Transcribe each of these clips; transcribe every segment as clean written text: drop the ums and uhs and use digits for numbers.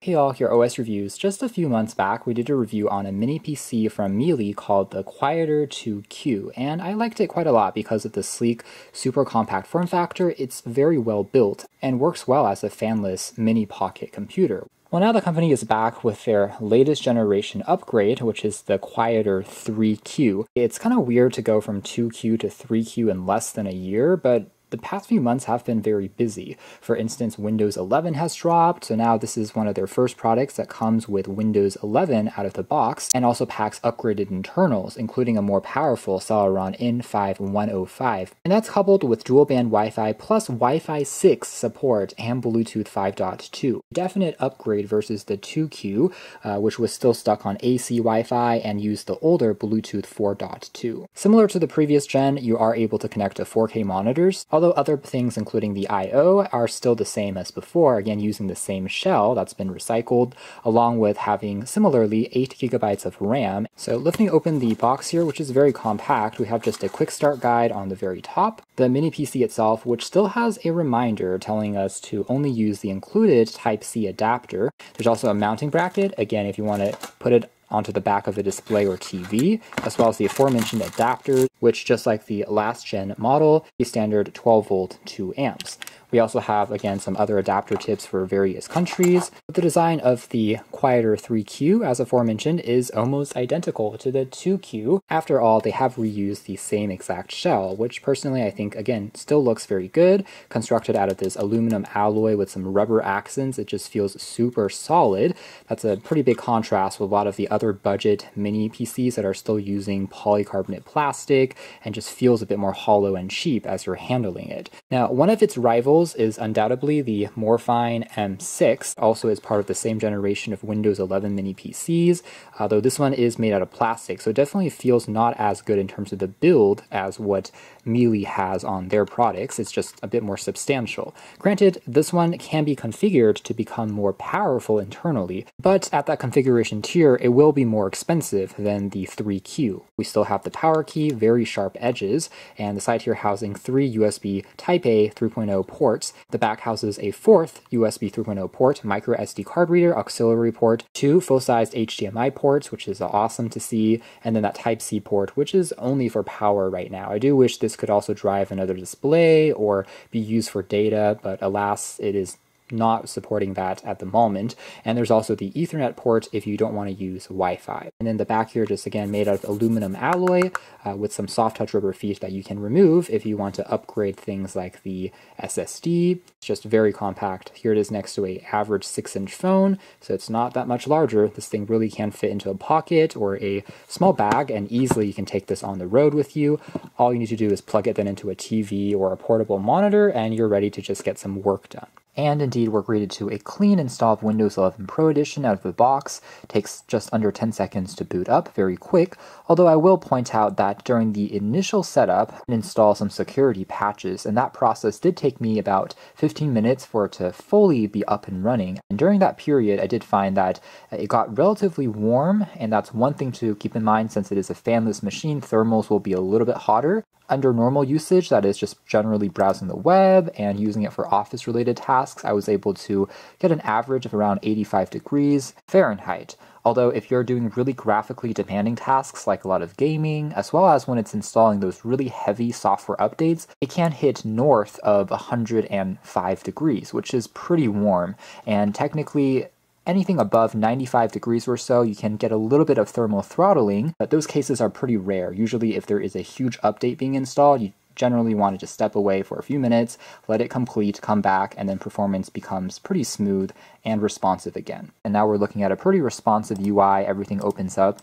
Hey all, here OS Reviews. Just a few months back, we did a review on a mini PC from MeLE called the Quieter 2Q, and I liked it quite a lot because of the sleek, super compact form factor. It's very well built and works well as a fanless mini pocket computer. Well, now the company is back with their latest generation upgrade, which is the Quieter 3Q. It's kind of weird to go from 2Q to 3Q in less than a year, but the past few months have been very busy. For instance, Windows 11 has dropped, so now this is one of their first products that comes with Windows 11 out of the box, and also packs upgraded internals, including a more powerful Celeron N5105. And that's coupled with dual-band Wi-Fi plus Wi-Fi 6 support and Bluetooth 5.2. Definite upgrade versus the 2Q, which was still stuck on AC Wi-Fi and used the older Bluetooth 4.2. Similar to the previous gen, you are able to connect to 4K monitors, although other things, including the I/O, are still the same as before, again using the same shell that's been recycled, along with having, similarly, 8 GB of RAM. So lifting open the box here, which is very compact, we have just a quick start guide on the very top, the mini PC itself, which still has a reminder telling us to only use the included Type-C adapter. There's also a mounting bracket, again, if you want to put it onto the back of a display or TV, as well as the aforementioned adapter, which, just like the last gen model, is standard 12V 2A. We also have, again, some other adapter tips for various countries. But the design of the Quieter 3Q, as aforementioned, is almost identical to the 2Q. After all, they have reused the same exact shell, which personally I think, again, still looks very good. Constructed out of this aluminum alloy with some rubber accents, it just feels super solid. That's a pretty big contrast with a lot of the other budget mini PCs that are still using polycarbonate plastic, and just feels a bit more hollow and cheap as you're handling it. Now, one of its rivals is undoubtedly the Morefine M6, also is part of the same generation of Windows 11 mini PCs, though this one is made out of plastic, so it definitely feels not as good in terms of the build as what MeLE has on their products. It's just a bit more substantial. Granted, this one can be configured to become more powerful internally, but at that configuration tier, it will be more expensive than the 3Q. We still have the power key, very sharp edges, and the side here housing 3 USB Type-A 3.0 ports. The back houses a fourth USB 3.0 port, micro SD card reader, auxiliary port, 2 full-sized HDMI ports, which is awesome to see, and then that Type-C port, which is only for power right now. I do wish this could also drive another display or be used for data, but alas, it is not supporting that at the moment. And there's also the Ethernet port if you don't want to use Wi-Fi. And then the back here, just again made out of aluminum alloy with some soft touch rubber feet that you can remove if you want to upgrade things like the SSD. It's just very compact. Here it is next to an average 6-inch phone, so it's not that much larger. This thing really can fit into a pocket or a small bag, and easily you can take this on the road with you. All you need to do is plug it then into a TV or a portable monitor, and you're ready to just get some work done. And indeed, we're greeted to a clean install of Windows 11 Pro Edition out of the box. Takes just under 10 seconds to boot up, very quick. Although I will point out that during the initial setup, and install some security patches, and that process did take me about 15 minutes for it to fully be up and running. And during that period, I did find that it got relatively warm, and that's one thing to keep in mind since it is a fanless machine. Thermals will be a little bit hotter. Under normal usage, that is just generally browsing the web and using it for office-related tasks, I was able to get an average of around 85 degrees Fahrenheit. Although if you're doing really graphically demanding tasks like a lot of gaming, as well as when it's installing those really heavy software updates, it can hit north of 105 degrees, which is pretty warm, and technically, anything above 95 degrees or so, you can get a little bit of thermal throttling, but those cases are pretty rare. Usually if there is a huge update being installed, you generally want to just step away for a few minutes, let it complete, come back, and then performance becomes pretty smooth and responsive again. And now we're looking at a pretty responsive UI. Everything opens up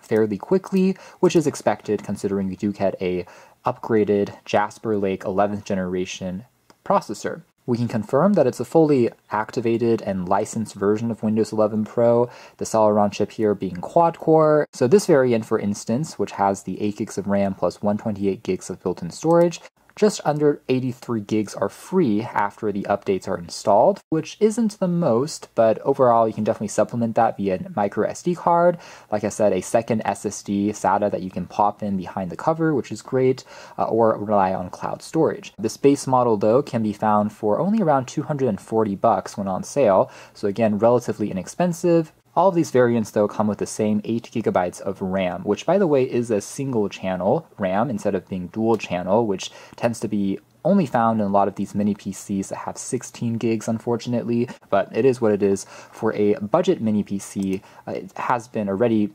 fairly quickly, which is expected considering you do get a upgraded Jasper Lake 11th generation processor. We can confirm that it's a fully activated and licensed version of Windows 11 Pro, the Celeron chip here being quad-core. So this variant, for instance, which has the 8 gigs of RAM plus 128 gigs of built-in storage, Just under 83 gigs are free after the updates are installed, which isn't the most, but overall you can definitely supplement that via a micro SD card. Like I said, a second SSD SATA that you can pop in behind the cover, which is great, or rely on cloud storage. This base model though can be found for only around $240 when on sale, so again, relatively inexpensive. All of these variants though come with the same 8 GB of RAM, which by the way is a single channel RAM instead of being dual channel, which tends to be only found in a lot of these mini PCs that have 16 gigs unfortunately, but it is what it is. For a budget mini PC, it has been already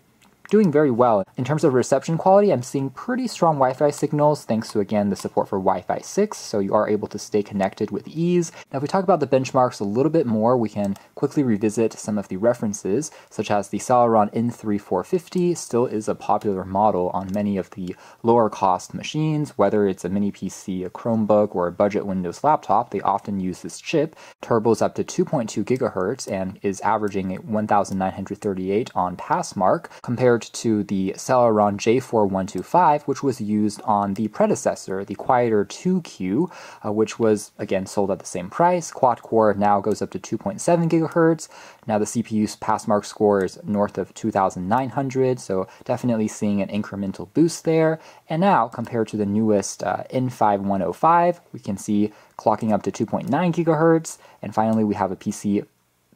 doing very well. In terms of reception quality, I'm seeing pretty strong Wi-Fi signals thanks to, again, the support for Wi-Fi 6, so you are able to stay connected with ease. Now, if we talk about the benchmarks a little bit more, we can quickly revisit some of the references, such as the Celeron N3450 still is a popular model on many of the lower-cost machines. Whether it's a mini PC, a Chromebook, or a budget Windows laptop, they often use this chip. Turbo's up to 2.2 gigahertz and is averaging at 1,938 on PassMark, compared to the Celeron j4125, which was used on the predecessor, the Quieter 2Q, which was again sold at the same price. Quad core now goes up to 2.7 gigahertz. Now the CPU's PassMark score is north of 2,900, so definitely seeing an incremental boost there. And now compared to the newest N5105, we can see clocking up to 2.9 gigahertz. And finally we have a PC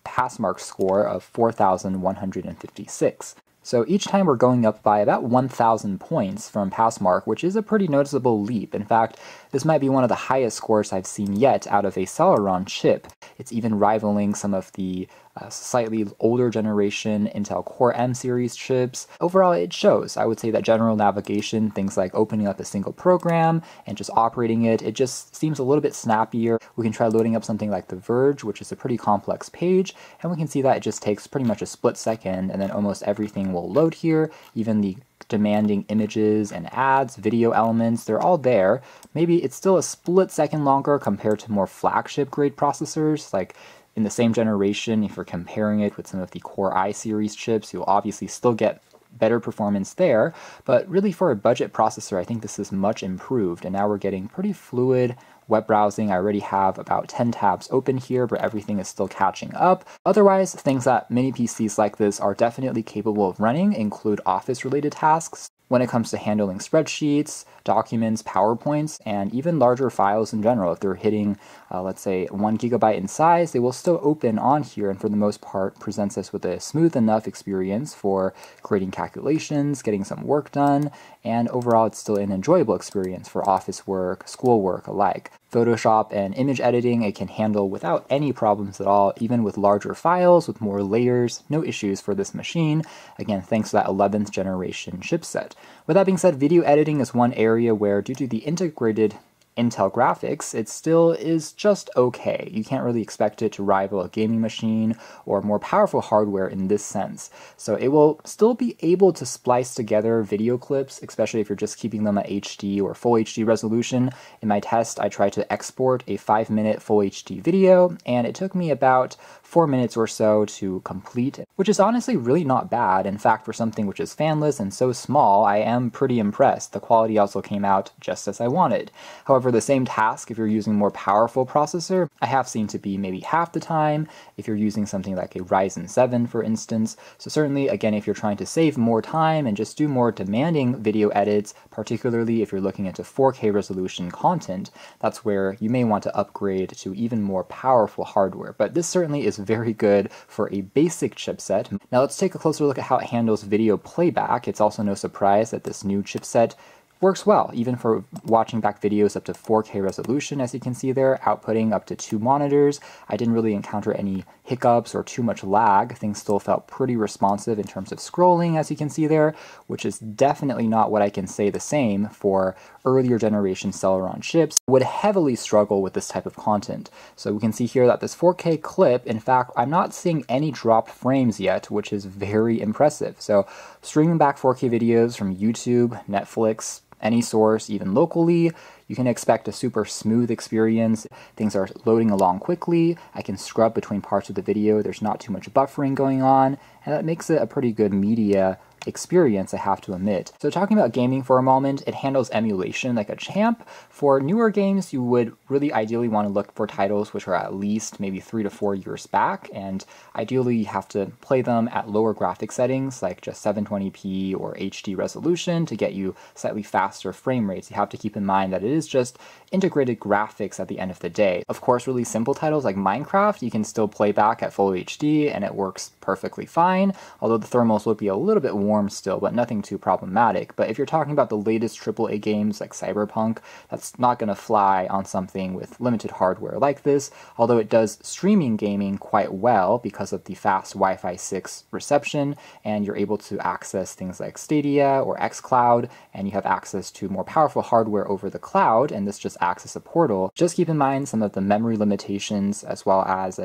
PassMark score of 4,156. So each time we're going up by about 1,000 points from PassMark, which is a pretty noticeable leap. In fact, this might be one of the highest scores I've seen yet out of a Celeron chip. It's even rivaling some of the slightly older generation Intel Core M series chips. Overall, it shows. I would say that general navigation, things like opening up a single program and just operating it, it just seems a little bit snappier. We can try loading up something like the Verge, which is a pretty complex page, and we can see that it just takes pretty much a split second, and then almost everything will load here, even the demanding images and ads, video elements, they're all there. Maybe it's still a split second longer compared to more flagship grade processors, like in the same generation, if you're comparing it with some of the Core I series chips, you'll obviously still get better performance there, but really for a budget processor, I think this is much improved, and now we're getting pretty fluid web browsing. I already have about 10 tabs open here, but everything is still catching up. Otherwise, things that mini PCs like this are definitely capable of running include office-related tasks. When it comes to handling spreadsheets, documents, PowerPoints, and even larger files in general, if they're hitting, let's say, 1 gigabyte in size, they will still open on here and for the most part presents us with a smooth enough experience for creating calculations, getting some work done, and overall it's still an enjoyable experience for office work, schoolwork alike. Photoshop and image editing, it can handle without any problems at all, even with larger files, with more layers, no issues for this machine, again, thanks to that 11th generation chipset. With that being said, video editing is one area where, due to the integrated Intel graphics, it still is just okay. You can't really expect it to rival a gaming machine or more powerful hardware in this sense. So it will still be able to splice together video clips, especially if you're just keeping them at HD or full HD resolution. In my test, I tried to export a 5-minute full HD video, and it took me about 4 minutes or so to complete, which is honestly really not bad. In fact, for something which is fanless and so small, I am pretty impressed. The quality also came out just as I wanted. However, the same task, if you're using a more powerful processor, I have seen to be maybe half the time if you're using something like a Ryzen 7, for instance. So certainly, again, if you're trying to save more time and just do more demanding video edits, particularly if you're looking into 4K resolution content, that's where you may want to upgrade to even more powerful hardware. But this certainly is very good for a basic chipset. Now let's take a closer look at how it handles video playback. It's also no surprise that this new chipset works well, even for watching back videos up to 4K resolution, as you can see there, outputting up to 2 monitors. I didn't really encounter any hiccups or too much lag. Things still felt pretty responsive in terms of scrolling, as you can see there, which is definitely not what I can say the same for earlier generation Celeron chips, would heavily struggle with this type of content. So we can see here that this 4K clip, in fact, I'm not seeing any dropped frames yet, which is very impressive. So streaming back 4K videos from YouTube, Netflix, any source, even locally, you can expect a super smooth experience. Things are loading along quickly. I can scrub between parts of the video. There's not too much buffering going on, and that makes it a pretty good media experience, I have to admit. So talking about gaming for a moment, it handles emulation like a champ. For newer games, you would really ideally want to look for titles which are at least maybe 3 to 4 years back, and ideally you have to play them at lower graphic settings, like just 720p or HD resolution to get you slightly faster frame rates. You have to keep in mind that it is just integrated graphics at the end of the day. Of course, really simple titles like Minecraft, you can still play back at full HD and it works perfectly fine, although the thermals will be a little bit warm still, but nothing too problematic. But if you're talking about the latest AAA games like Cyberpunk, that's not going to fly on something with limited hardware like this, although it does streaming gaming quite well because of the fast Wi-Fi 6 reception, and you're able to access things like Stadia or xCloud, and you have access to more powerful hardware over the cloud, and this just acts as a portal. Just keep in mind some of the memory limitations, as well as,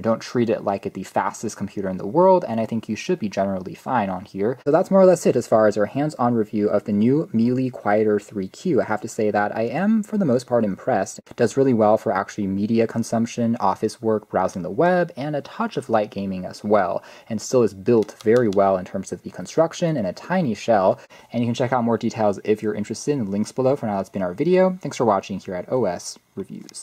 don't treat it like it's the fastest computer in the world, and I think you should be generally fine on here. So that's more or less it as far as our hands-on review of the new MeLE Quieter 3Q. I have to say that I am, for the most part, impressed. It does really well for actually media consumption, office work, browsing the web, and a touch of light gaming as well, and still is built very well in terms of the construction and a tiny shell. And you can check out more details if you're interested in links below. For now, that's been our video. Thanks for watching here at OS Reviews.